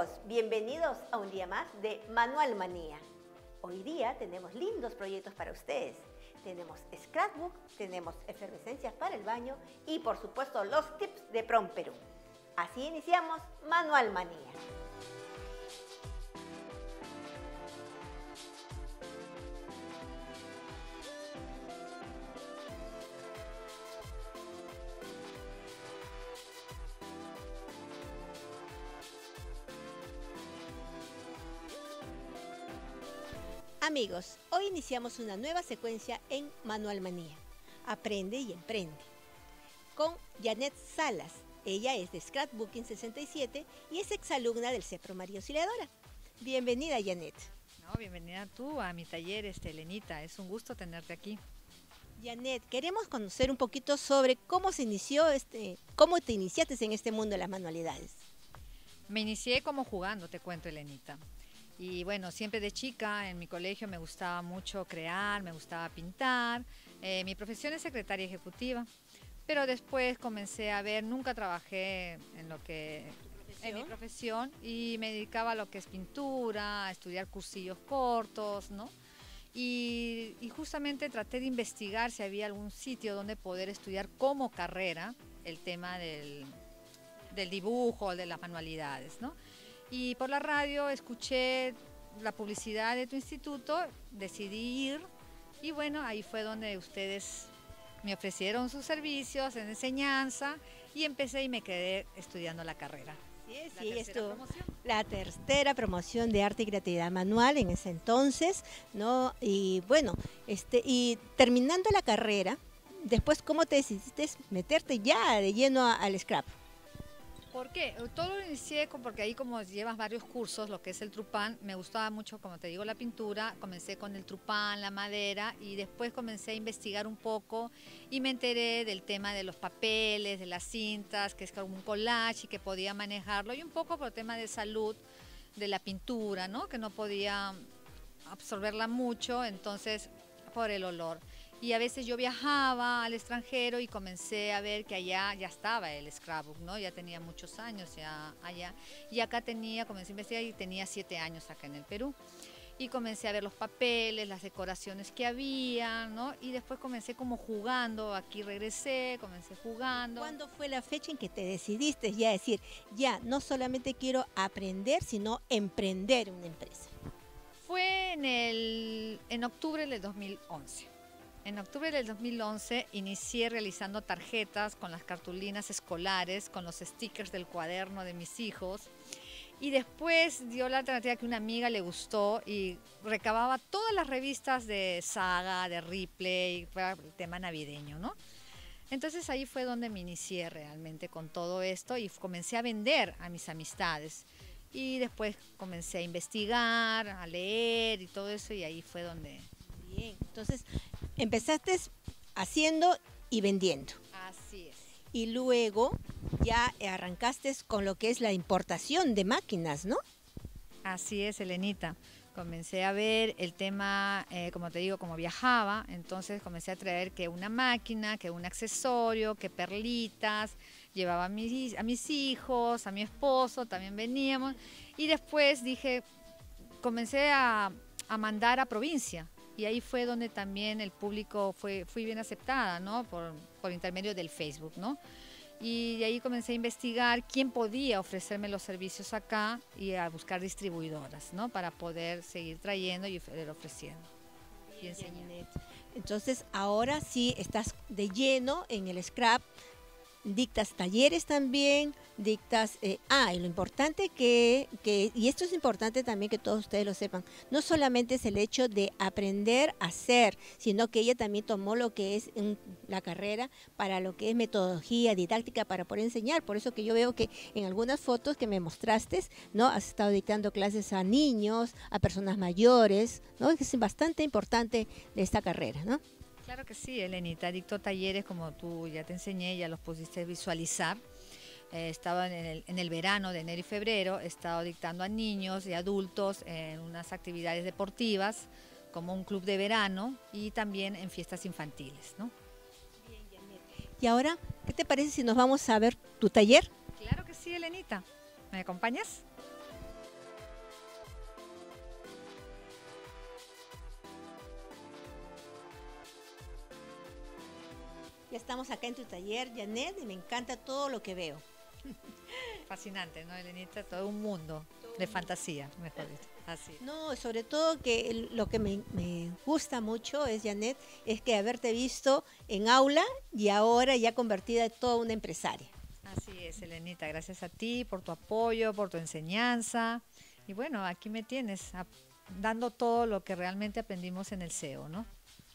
amigos, bienvenidos a un día más de Manualmanía. Hoy día tenemos lindos proyectos para ustedes. Tenemos scrapbook, tenemos efervescencias para el baño y por supuesto los tips de PromPerú. Así iniciamos Manualmanía. Amigos, hoy iniciamos una nueva secuencia en Manualmanía, Aprende y Emprende, con Jeaneth Salas. Ella es de Scrapbooking 67 y es exalumna del CETPRO María Auxiliadora. Bienvenida, Jeaneth. No, bienvenida tú a mi taller, Elenita. Es un gusto tenerte aquí. Jeaneth, queremos conocer un poquito sobre cómo se inició cómo te iniciaste en este mundo de las manualidades. Me inicié como jugando, te cuento, Elenita. Y bueno, siempre de chica en mi colegio me gustaba mucho crear, me gustaba pintar. Mi profesión es secretaria ejecutiva, pero después comencé a ver, nunca trabajé en lo que en mi profesión y me dedicaba a lo que es pintura, a estudiar cursillos cortos, ¿no? Y justamente traté de investigar si había algún sitio donde poder estudiar como carrera el tema del dibujo, de las manualidades, ¿no? Y por la radio escuché la publicidad de tu instituto, decidí ir y bueno, ahí fue donde ustedes me ofrecieron sus servicios en enseñanza y empecé y me quedé estudiando la carrera. Sí, la tercera promoción de arte y creatividad manual en ese entonces, ¿no? Y bueno, y terminando la carrera, después, ¿cómo te decidiste meterte ya de lleno al scrap? ¿Por qué? Todo lo inicié porque ahí como llevas varios cursos, lo que es el trupán, me gustaba mucho, como te digo, la pintura, comencé con el trupán, la madera y después comencé a investigar un poco y me enteré del tema de los papeles, de las cintas, que es como un collage y que podía manejarlo y un poco por el tema de salud de la pintura, ¿no? Que no podía absorberla mucho, entonces por el olor. Y a veces yo viajaba al extranjero y comencé a ver que allá ya estaba el scrapbook, ¿no? Ya tenía muchos años ya allá. Y acá comencé a investigar y tenía 7 años acá en el Perú. Y comencé a ver los papeles, las decoraciones que había, ¿no? Y después comencé como jugando, aquí regresé, comencé jugando. ¿Cuándo fue la fecha en que te decidiste ya decir, ya no solamente quiero aprender, sino emprender una empresa? Fue en octubre del 2011. En octubre del 2011 inicié realizando tarjetas con las cartulinas escolares, con los stickers del cuaderno de mis hijos y después dio la alternativa que una amiga le gustó y recababa todas las revistas de Saga, de Ripley, para el tema navideño, ¿no? Entonces ahí fue donde me inicié realmente con todo esto y comencé a vender a mis amistades y después comencé a investigar, a leer y todo eso y ahí fue donde... Bien, entonces... Empezaste haciendo y vendiendo. Así es. Y luego ya arrancaste con lo que es la importación de máquinas, ¿no? Así es, Elenita. Comencé a ver el tema, como te digo, como viajaba, entonces comencé a traer que una máquina, que un accesorio, que perlitas, llevaba a mis hijos, a mi esposo, también veníamos. Y después dije, comencé a mandar a provincia. Y ahí fue donde también el público fui bien aceptada, ¿no? Por intermedio del Facebook, ¿no? Y de ahí comencé a investigar quién podía ofrecerme los servicios acá y a buscar distribuidoras, ¿no? Para poder seguir trayendo y ofreciendo. Y enseñando. Entonces, ahora sí estás de lleno en el scrap, dictas talleres también, dictas... y lo importante y esto es importante también que todos ustedes lo sepan, no solamente es el hecho de aprender a hacer, sino que ella también tomó lo que es la carrera para lo que es metodología, didáctica, para poder enseñar. Por eso que yo veo que en algunas fotos que me mostraste, ¿no? Has estado dictando clases a niños, a personas mayores, ¿no? Es bastante importante de esta carrera, ¿no? Claro que sí, Elenita, dictó talleres como tú ya te enseñé, ya los pudiste visualizar. Estaba en el verano de enero y febrero, he estado dictando a niños y adultos en unas actividades deportivas, como un club de verano y también en fiestas infantiles, ¿no? Bien, Jeaneth. Y ahora, ¿qué te parece si nos vamos a ver tu taller? Claro que sí, Elenita. ¿Me acompañas? Ya estamos acá en tu taller, Jeaneth, y me encanta todo lo que veo. Fascinante, ¿no, Elenita? Todo un mundo de fantasía, mejor dicho. Así. No, sobre todo que lo que me gusta mucho es, Jeaneth, es que haberte visto en aula y ahora ya convertida en toda una empresaria. Así es, Elenita, gracias a ti por tu apoyo, por tu enseñanza. Y bueno, aquí me tienes dando todo lo que realmente aprendimos en el CEO, ¿no?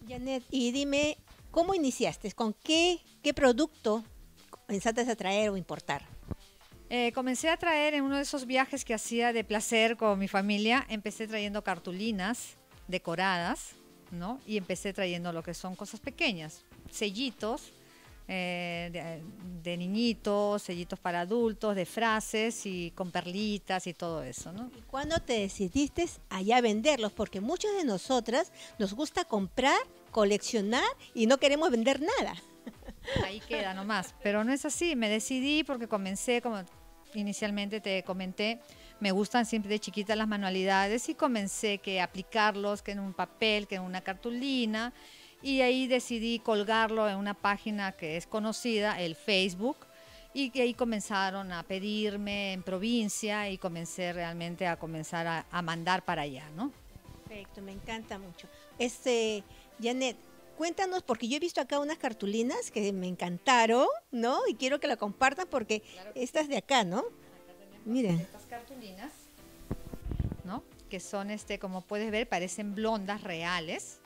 Jeaneth, y dime, ¿cómo iniciaste? ¿Con qué producto pensaste a traer o importar? Comencé a traer en uno de esos viajes que hacía de placer con mi familia. Empecé trayendo cartulinas decoradas, ¿no? Y empecé trayendo lo que son cosas pequeñas, sellitos de niñitos, sellitos para adultos, de frases y con perlitas y todo eso, ¿no? ¿Y cuándo te decidiste allá venderlos? Porque muchas de nosotras nos gusta comprar, coleccionar y no queremos vender nada. Ahí queda nomás, pero no es así. Me decidí porque comencé, como inicialmente te comenté, me gustan siempre de chiquita las manualidades y comencé que aplicarlos, que en un papel, que en una cartulina, y ahí decidí colgarlo en una página que es conocida, el Facebook, y que ahí comenzaron a pedirme en provincia y comencé realmente a comenzar a mandar para allá, ¿no? Perfecto, me encanta mucho. Jeaneth, cuéntanos, porque yo he visto acá unas cartulinas que me encantaron, ¿no? Y quiero que la compartan porque claro, estas de acá, ¿no? Acá tenemos, miren, estas cartulinas, ¿no? Que son, como puedes ver, parecen blondas reales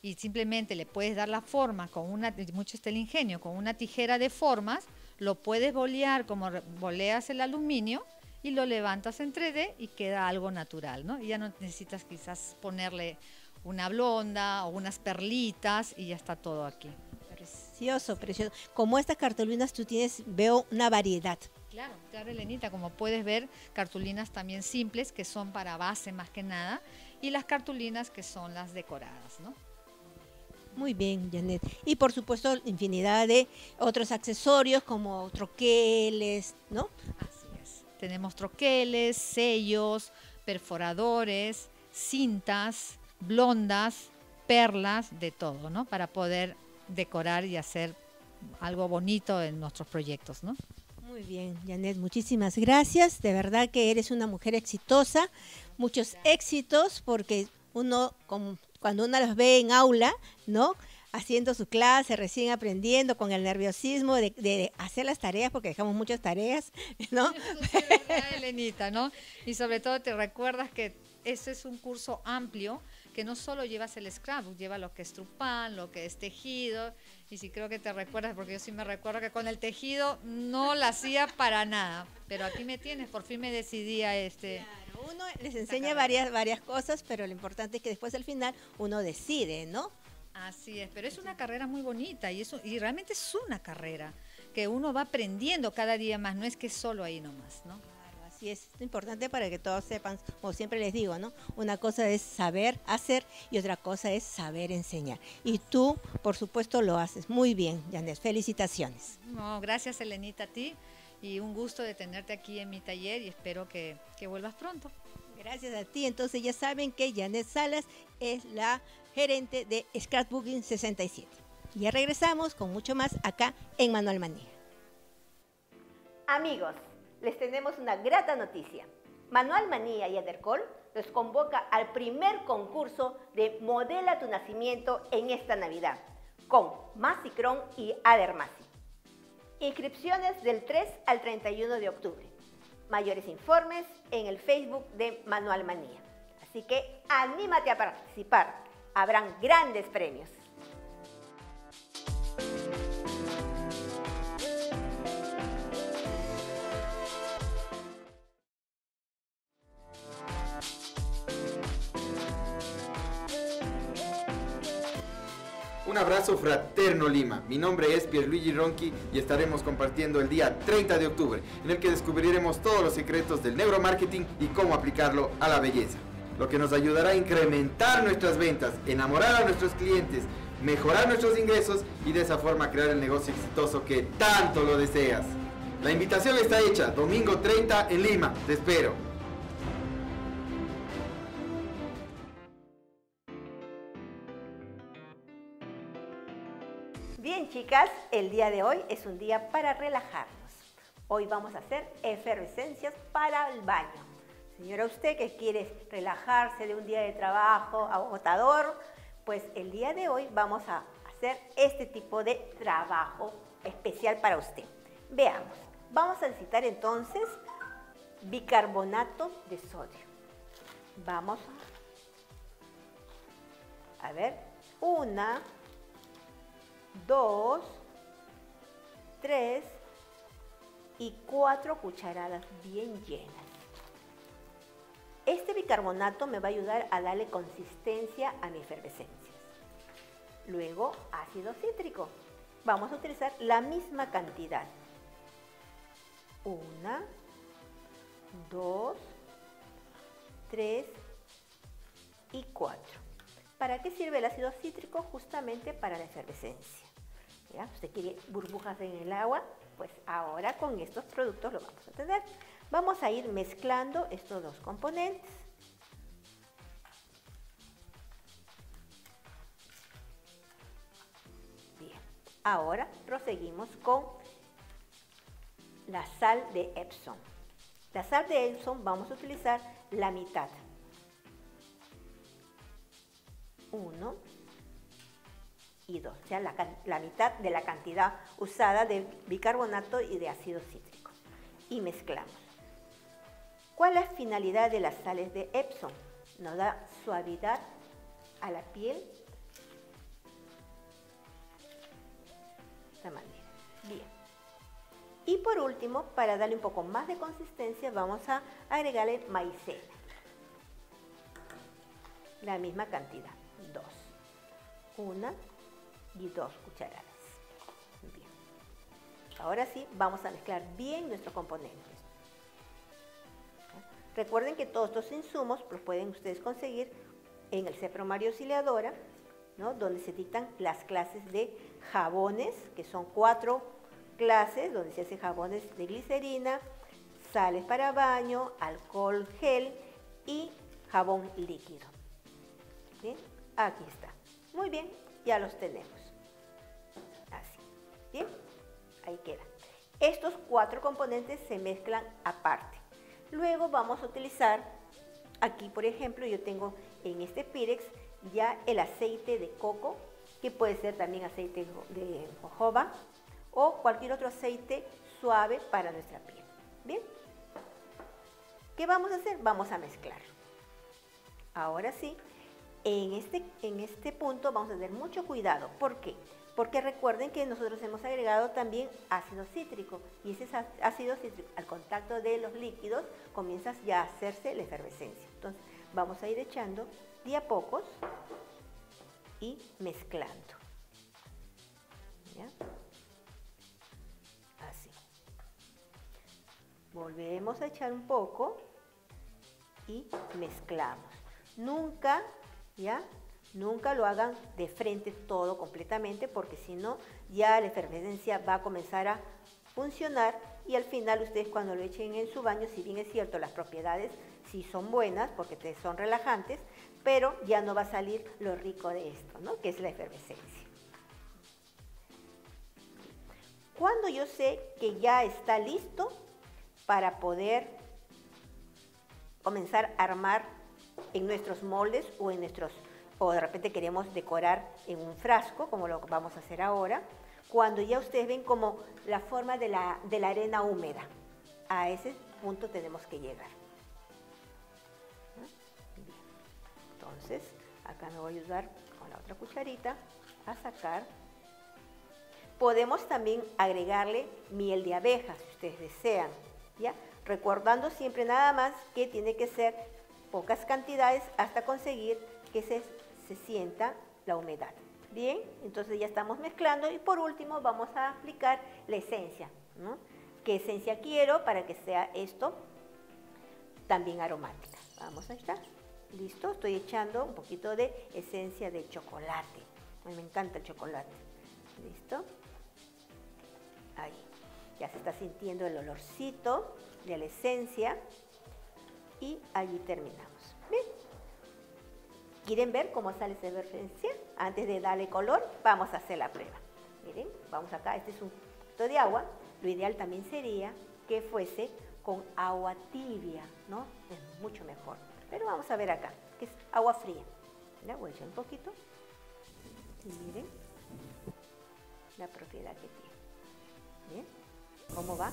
y simplemente le puedes dar la forma con una, mucho está el ingenio, con una tijera de formas, lo puedes bolear como boleas el aluminio y lo levantas en 3D y queda algo natural, ¿no? Y ya no necesitas quizás ponerle una blonda o unas perlitas y ya está todo aquí. Precioso, precioso. Como estas cartulinas tú tienes, veo una variedad. Claro, claro, Elenita, como puedes ver, cartulinas también simples que son para base más que nada y las cartulinas que son las decoradas, ¿no? Muy bien, Jeaneth. Y por supuesto, infinidad de otros accesorios como troqueles, ¿no? Así es. Tenemos troqueles, sellos, perforadores, cintas, blondas, perlas, de todo, ¿no? Para poder decorar y hacer algo bonito en nuestros proyectos, ¿no? Muy bien, Jeaneth, muchísimas gracias. De verdad que eres una mujer exitosa, muchos éxitos, porque uno, cuando uno las ve en aula, ¿no? Haciendo su clase, recién aprendiendo, con el nerviosismo de hacer las tareas, porque dejamos muchas tareas, ¿no? Eso es verdad, Elenita, ¿no? Y sobre todo te recuerdas que eso es un curso amplio, que no solo llevas el scrapbook, lleva lo que es trupán, lo que es tejido, y sí creo que te recuerdas, porque yo sí me recuerdo que con el tejido no la hacía para nada, pero aquí me tienes, por fin me decidí a Claro, uno les enseña varias cosas, pero lo importante es que después al final uno decide, ¿no? Así es, pero es una carrera muy bonita y realmente es una carrera que uno va aprendiendo cada día más, no es que solo ahí nomás, ¿no? Y es importante para que todos sepan, como siempre les digo, ¿no? Una cosa es saber hacer y otra cosa es saber enseñar. Y tú, por supuesto, lo haces muy bien, Jeaneth. Felicitaciones. No, gracias, Elenita, a ti. Y un gusto de tenerte aquí en mi taller y espero que vuelvas pronto. Gracias a ti. Entonces ya saben que Jeaneth Salas es la gerente de Scrapbooking 67. Ya regresamos con mucho más acá en Manualmanía. Amigos, les tenemos una grata noticia. Manualmanía y Adercol los convoca al primer concurso de Modela tu Nacimiento en esta Navidad con Masicron y Adermasi. Inscripciones del 3 al 31 de octubre. Mayores informes en el Facebook de Manualmanía. Así que anímate a participar. Habrán grandes premios. Un abrazo fraterno, Lima. Mi nombre es Pierluigi Ronchi y estaremos compartiendo el día 30 de octubre, en el que descubriremos todos los secretos del neuromarketing y cómo aplicarlo a la belleza, lo que nos ayudará a incrementar nuestras ventas, enamorar a nuestros clientes, mejorar nuestros ingresos y de esa forma crear el negocio exitoso que tanto lo deseas. La invitación está hecha, domingo 30 en Lima. Te espero. Bien, chicas, el día de hoy es un día para relajarnos. Hoy vamos a hacer efervescencias para el baño. Señora, usted que quiere relajarse de un día de trabajo agotador, pues el día de hoy vamos a hacer este tipo de trabajo especial para usted. Veamos, vamos a necesitar entonces bicarbonato de sodio. Vamos a ver, 1, 2, 3 y 4 cucharadas bien llenas. Este bicarbonato me va a ayudar a darle consistencia a mi efervescencia. Luego, ácido cítrico. Vamos a utilizar la misma cantidad. 1, 2, 3 y 4. ¿Para qué sirve el ácido cítrico? Justamente para la efervescencia. ¿Ya? ¿Usted quiere burbujas en el agua? Pues ahora con estos productos lo vamos a tener. Vamos a ir mezclando estos dos componentes. Bien, ahora proseguimos con la sal de Epsom. La sal de Epsom vamos a utilizar la mitad. 1 y 2, o sea, la mitad de la cantidad usada de bicarbonato y de ácido cítrico. Y mezclamos. ¿Cuál es la finalidad de las sales de Epsom? Nos da suavidad a la piel. De esta manera. Bien. Y por último, para darle un poco más de consistencia, vamos a agregarle maicena. La misma cantidad. 1 y 2 cucharadas. Bien. Ahora sí, vamos a mezclar bien nuestros componentes. Recuerden que todos estos insumos los pueden ustedes conseguir en el CETPRO María Auxiliadora, ¿no? Donde se dictan las clases de jabones, que son 4 clases, donde se hacen jabones de glicerina, sales para baño, alcohol gel y jabón líquido. Bien, aquí está. Muy bien, ya los tenemos. Así. Bien, ahí queda. Estos 4 componentes se mezclan aparte. Luego vamos a utilizar, aquí por ejemplo, yo tengo en este Pyrex ya el aceite de coco, que puede ser también aceite de jojoba o cualquier otro aceite suave para nuestra piel. Bien. ¿Qué vamos a hacer? Vamos a mezclar. Ahora sí. En este punto vamos a tener mucho cuidado. ¿Por qué? Porque recuerden que nosotros hemos agregado también ácido cítrico y ese ácido cítrico al contacto de los líquidos comienza ya a hacerse la efervescencia. Entonces vamos a ir echando de a pocos y mezclando. ¿Ya? Así. Volvemos a echar un poco y mezclamos. Nunca... ¿Ya? Nunca lo hagan de frente todo completamente porque si no ya la efervescencia va a comenzar a funcionar y al final ustedes cuando lo echen en su baño, si bien es cierto las propiedades sí son buenas porque son relajantes, pero ya no va a salir lo rico de esto, ¿no? Que es la efervescencia. Cuando yo sé que ya está listo para poder comenzar a armar en nuestros moldes o en nuestros, o de repente queremos decorar en un frasco, como lo vamos a hacer ahora, cuando ya ustedes ven como la forma de la arena húmeda. A ese punto tenemos que llegar. Bien. Entonces, acá me voy a ayudar con la otra cucharita a sacar. Podemos también agregarle miel de abeja, si ustedes desean, ¿ya? Recordando siempre nada más que tiene que ser pocas cantidades hasta conseguir que se sienta la humedad. Bien, entonces ya estamos mezclando y por último vamos a aplicar la esencia, ¿no? ¿Qué esencia quiero para que sea esto también aromática? Vamos, ahí está. Listo, estoy echando un poquito de esencia de chocolate. A mí me encanta el chocolate. Listo. Ahí, ya se está sintiendo el olorcito de la esencia. Y allí terminamos. Bien. ¿Quieren ver cómo sale esa efervescencia? Antes de darle color, vamos a hacer la prueba. Miren, vamos acá, este es un poquito de agua. Lo ideal también sería que fuese con agua tibia, ¿no? Es mucho mejor. Pero vamos a ver acá, que es agua fría. Le voy a echar un poquito. Y miren la propiedad que tiene. Bien, cómo va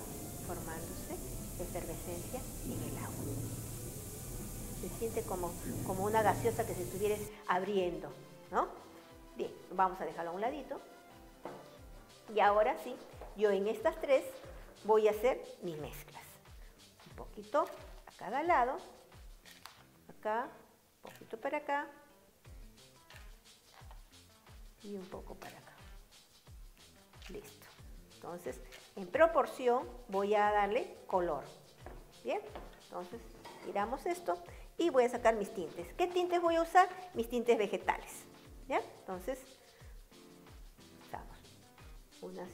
formándose efervescencia en el agua. Se siente como una gaseosa que se estuviera abriendo, ¿no? Bien, vamos a dejarlo a un ladito. Y ahora sí, yo en estas tres voy a hacer mis mezclas. Un poquito a cada lado. Acá, un poquito para acá. Y un poco para acá. Listo. Entonces, en proporción voy a darle color. Bien, entonces tiramos esto y voy a sacar mis tintes. ¿Qué tintes voy a usar? Mis tintes vegetales. ¿Ya? Entonces, usamos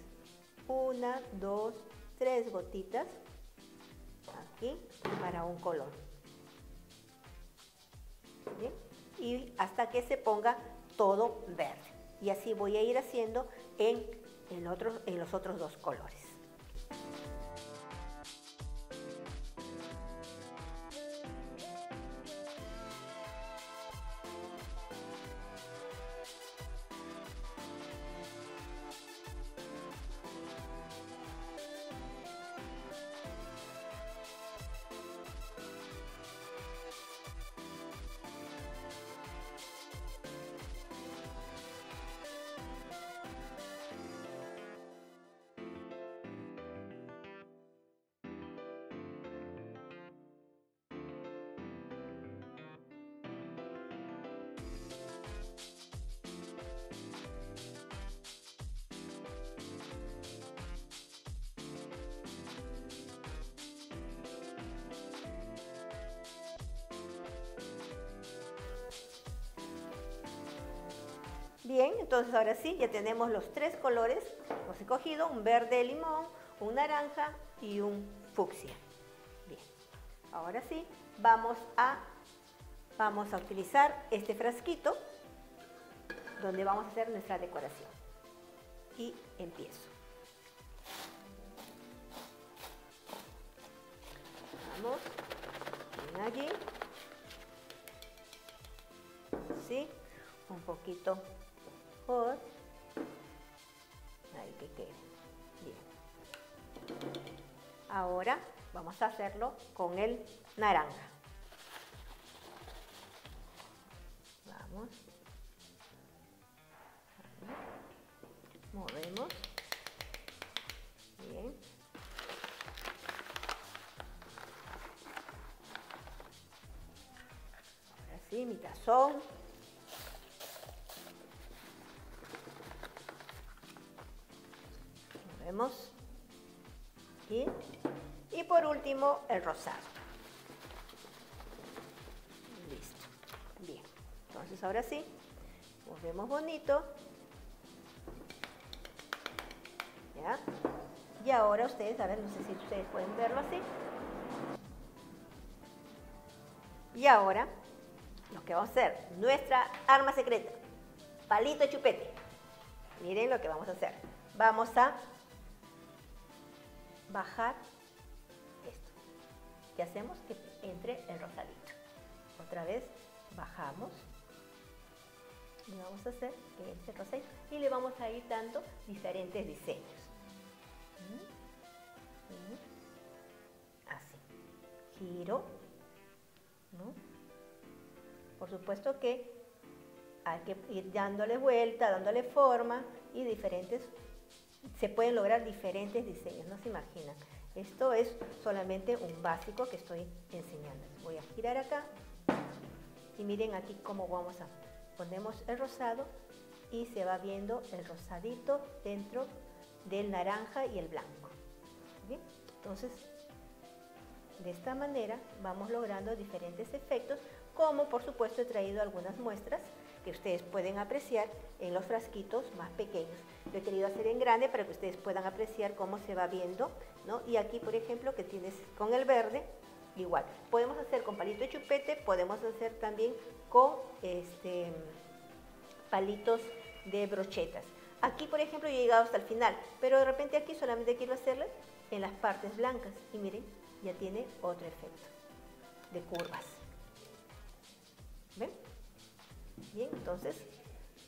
una, dos, tres gotitas aquí para un color. Bien, y hasta que se ponga todo verde. Y así voy a ir haciendo en los otros dos colores. Bien, entonces ahora sí, ya tenemos los tres colores. Hemos escogido un verde limón, un naranja y un fucsia. Bien, ahora sí, vamos a utilizar este frasquito donde vamos a hacer nuestra decoración. Y empiezo. Vamos, bien allí. Sí, un poquito. Ahí que quede. Bien. Ahora vamos a hacerlo con el naranja. Vamos. Movemos. Bien. Ahora sí, mi tazón. Y por último el rosado. Listo. Bien. Entonces ahora sí, volvemos bonito. ¿Ya? Y ahora ustedes, a ver, no sé si ustedes pueden verlo así. Y ahora lo que vamos a hacer, nuestra arma secreta, palito chupete. Miren lo que vamos a hacer. Vamos a bajar esto. ¿Qué hacemos? Que entre el rosadito. Otra vez bajamos. Y vamos a hacer que entre el rosadito. Y le vamos a ir dando diferentes diseños. Así. Giro. ¿No? Por supuesto que hay que ir dándole vuelta, dándole forma y diferentes. Se pueden lograr diferentes diseños, no se imaginan. Esto es solamente un básico que estoy enseñándoles. Voy a girar acá y miren aquí cómo vamos a... Ponemos el rosado y se va viendo el rosadito dentro del naranja y el blanco. ¿Bien? Entonces, de esta manera vamos logrando diferentes efectos, como por supuesto he traído algunas muestras que ustedes pueden apreciar en los frasquitos más pequeños. Lo he querido hacer en grande para que ustedes puedan apreciar cómo se va viendo, ¿no? Y aquí, por ejemplo, que tienes con el verde, igual. Podemos hacer con palito de chupete, podemos hacer también con palitos de brochetas. Aquí, por ejemplo, yo he llegado hasta el final, pero de repente aquí solamente quiero hacerle en las partes blancas. Y miren, ya tiene otro efecto de curvas. ¿Ven? Bien, entonces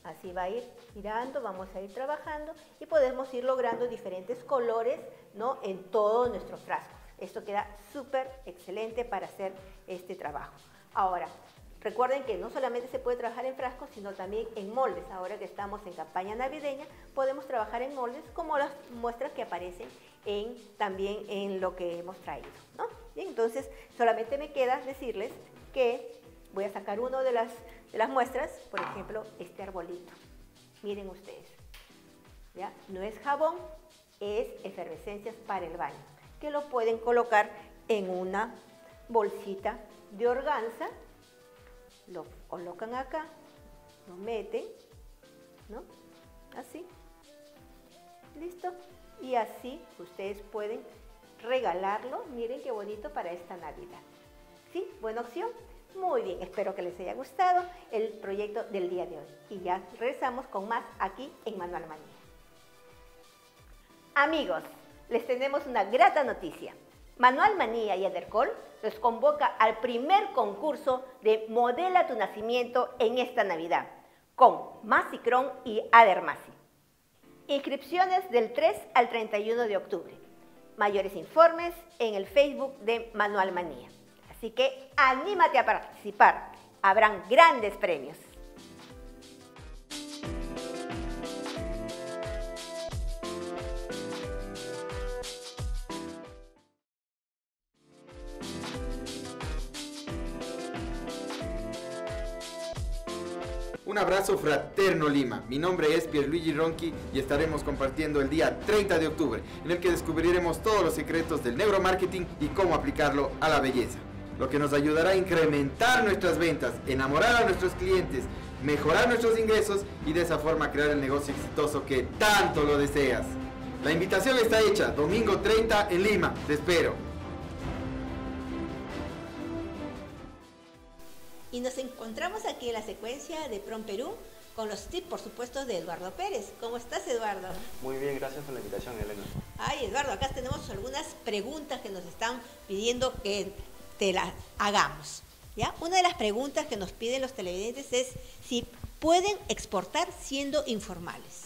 así va a ir girando, vamos a ir trabajando y podemos ir logrando diferentes colores, ¿no?, en todo nuestro frasco. Esto queda súper excelente para hacer este trabajo. Ahora, recuerden que no solamente se puede trabajar en frascos, sino también en moldes. Ahora que estamos en campaña navideña, podemos trabajar en moldes como las muestras que aparecen también en lo que hemos traído, ¿no? Bien, entonces solamente me queda decirles que voy a sacar uno de las muestras, por ejemplo, este arbolito. Miren ustedes, ¿ya? No es jabón, es efervescencias para el baño, que lo pueden colocar en una bolsita de organza. Lo colocan acá, lo meten, ¿no? Así. Listo. Y así ustedes pueden regalarlo. Miren qué bonito para esta Navidad. ¿Sí? Buena opción. Muy bien. Espero que les haya gustado el proyecto del día de hoy. Y ya regresamos con más aquí en Manualmanía. Amigos, les tenemos una grata noticia. Manualmanía y Adercol los convoca al primer concurso de Modela tu Nacimiento en esta Navidad con Masicron y Adermasi. Inscripciones del 3 al 31 de octubre. Mayores informes en el Facebook de Manualmanía. Así que anímate a participar. Habrán grandes premios. Un abrazo fraterno, Lima. Mi nombre es Pierluigi Ronchi y estaremos compartiendo el día 30 de octubre, en el que descubriremos todos los secretos del neuromarketing y cómo aplicarlo a la belleza, lo que nos ayudará a incrementar nuestras ventas, enamorar a nuestros clientes, mejorar nuestros ingresos y de esa forma crear el negocio exitoso que tanto lo deseas. La invitación está hecha, domingo 30 en Lima. Te espero. Y nos encontramos aquí en la secuencia de PromPerú con los tips, por supuesto, de Eduardo Pérez. ¿Cómo estás, Eduardo? Muy bien, gracias por la invitación, Elena. Ay, Eduardo, acá tenemos algunas preguntas que nos están pidiendo que te las hagamos, ¿ya? Una de las preguntas que nos piden los televidentes es si pueden exportar siendo informales.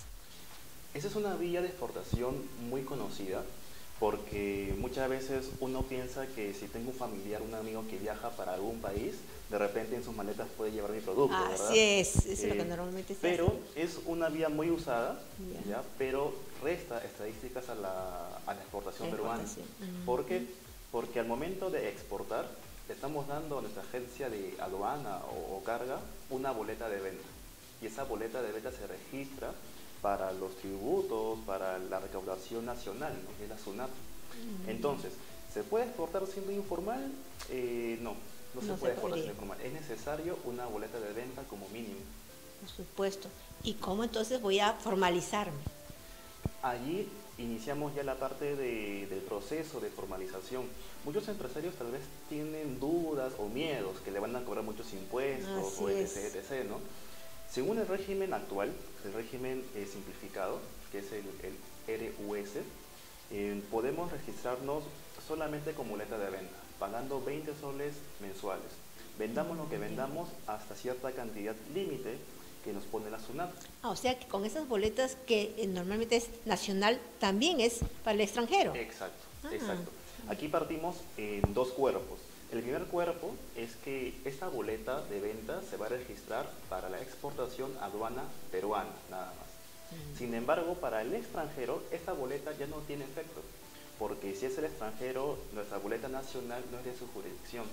Esa es una vía de exportación muy conocida, porque muchas veces uno piensa que si tengo un familiar, un amigo que viaja para algún país, de repente en sus maletas puede llevar mi producto, ¿verdad? Así es, eso es lo que normalmente se hace. Pero es una vía muy usada, ¿ya? Pero resta estadísticas a la exportación peruana. ¿Por qué? Porque al momento de exportar, estamos dando a nuestra agencia de aduana o carga una boleta de venta. Y esa boleta de venta se registra para los tributos, para la recaudación nacional, ¿no?, que es la SUNAT. Entonces, ¿se puede exportar siendo informal? No se puede exportar siendo informal. Es necesario una boleta de venta como mínimo. Por supuesto. ¿Y cómo entonces voy a formalizarme? Allí iniciamos ya la parte del proceso de formalización. Muchos empresarios tal vez tienen dudas o miedos que le van a cobrar muchos impuestos, así o etc, ¿no? Según el régimen actual, el régimen simplificado, que es el RUS, podemos registrarnos solamente con boleta de venta, pagando 20 soles mensuales. Vendamos lo que vendamos hasta cierta cantidad límite que nos pone la SUNAT. Ah, o sea que con esas boletas que normalmente es nacional, también es para el extranjero. Exacto, exacto. Aquí partimos en dos cuerpos. El primer cuerpo es que esta boleta de venta se va a registrar para la exportación aduana peruana, nada más. Sin embargo, para el extranjero, esta boleta ya no tiene efecto, porque si es el extranjero, nuestra boleta nacional no es de su jurisdicción.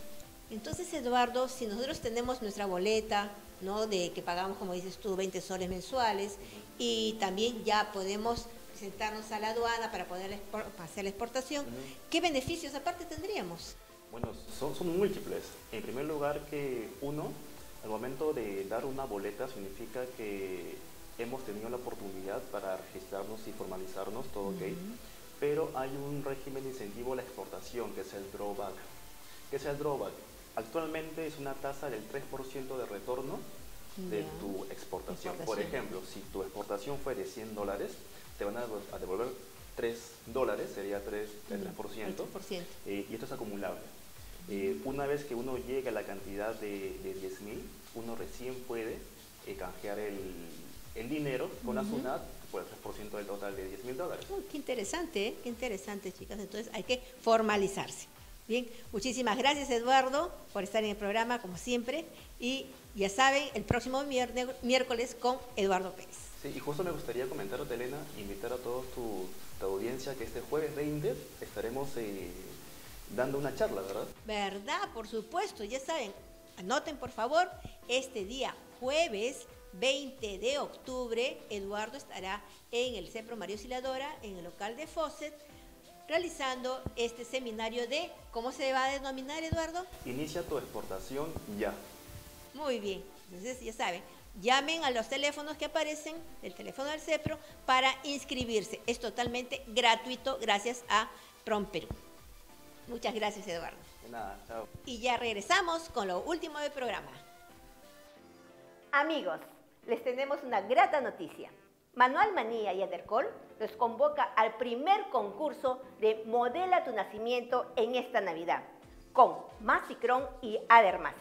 Entonces, Eduardo, si nosotros tenemos nuestra boleta, ¿no?, de que pagamos, como dices tú, 20 soles mensuales, y también ya podemos presentarnos a la aduana para poder hacer la exportación, ¿qué beneficios aparte tendríamos? Bueno, son múltiples. En primer lugar, que uno, al momento de dar una boleta, significa que hemos tenido la oportunidad para registrarnos y formalizarnos, todo ok. Pero hay un régimen de incentivo a la exportación, que es el drawback. ¿Qué es el drawback? Actualmente es una tasa del 3% de retorno de tu exportación. Por ejemplo, si tu exportación fue de $100, te van a devolver $3, sería 3%. Y esto es acumulable. Una vez que uno llega a la cantidad de 10.000, uno recién puede canjear el dinero con la SUNAT por el 3% del total de $10.000. Oh, qué interesante, chicas. Entonces hay que formalizarse. Bien, muchísimas gracias, Eduardo, por estar en el programa, como siempre. Y ya saben, el próximo miércoles con Eduardo Pérez. Sí, y justo me gustaría comentar, Elena, invitar a toda tu audiencia que este jueves 20 estaremos dando una charla, ¿verdad? ¿Verdad? Por supuesto, ya saben, anoten por favor, este día jueves 20 de octubre, Eduardo estará en el CETPRO María Auxiliadora, en el local de Fosset, realizando este seminario de, ¿cómo se va a denominar, Eduardo? Inicia tu exportación ya. Muy bien, entonces ya saben, llamen a los teléfonos que aparecen, el teléfono del CETPRO, para inscribirse. Es totalmente gratuito gracias a PromPerú. Muchas gracias, Eduardo. De nada, chao. Y ya regresamos con lo último del programa. Amigos, les tenemos una grata noticia. Manualmanía y Adercol los convoca al primer concurso de Modela tu Nacimiento en esta Navidad con Masicron y Adermasi.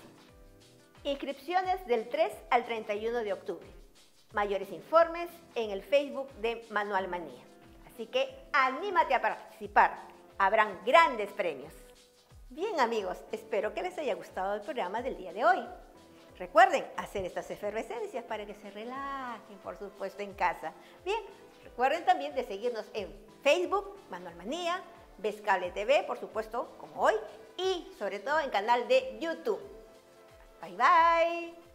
Inscripciones del 3 al 31 de octubre. Mayores informes en el Facebook de Manualmanía. Así que anímate a participar. Habrán grandes premios. Bien, amigos, espero que les haya gustado el programa del día de hoy. Recuerden hacer estas efervescencias para que se relajen, por supuesto, en casa. Bien, recuerden también de seguirnos en Facebook, Manualmanía, Ves Cable TV, por supuesto, como hoy, y sobre todo en canal de YouTube. Bye, bye.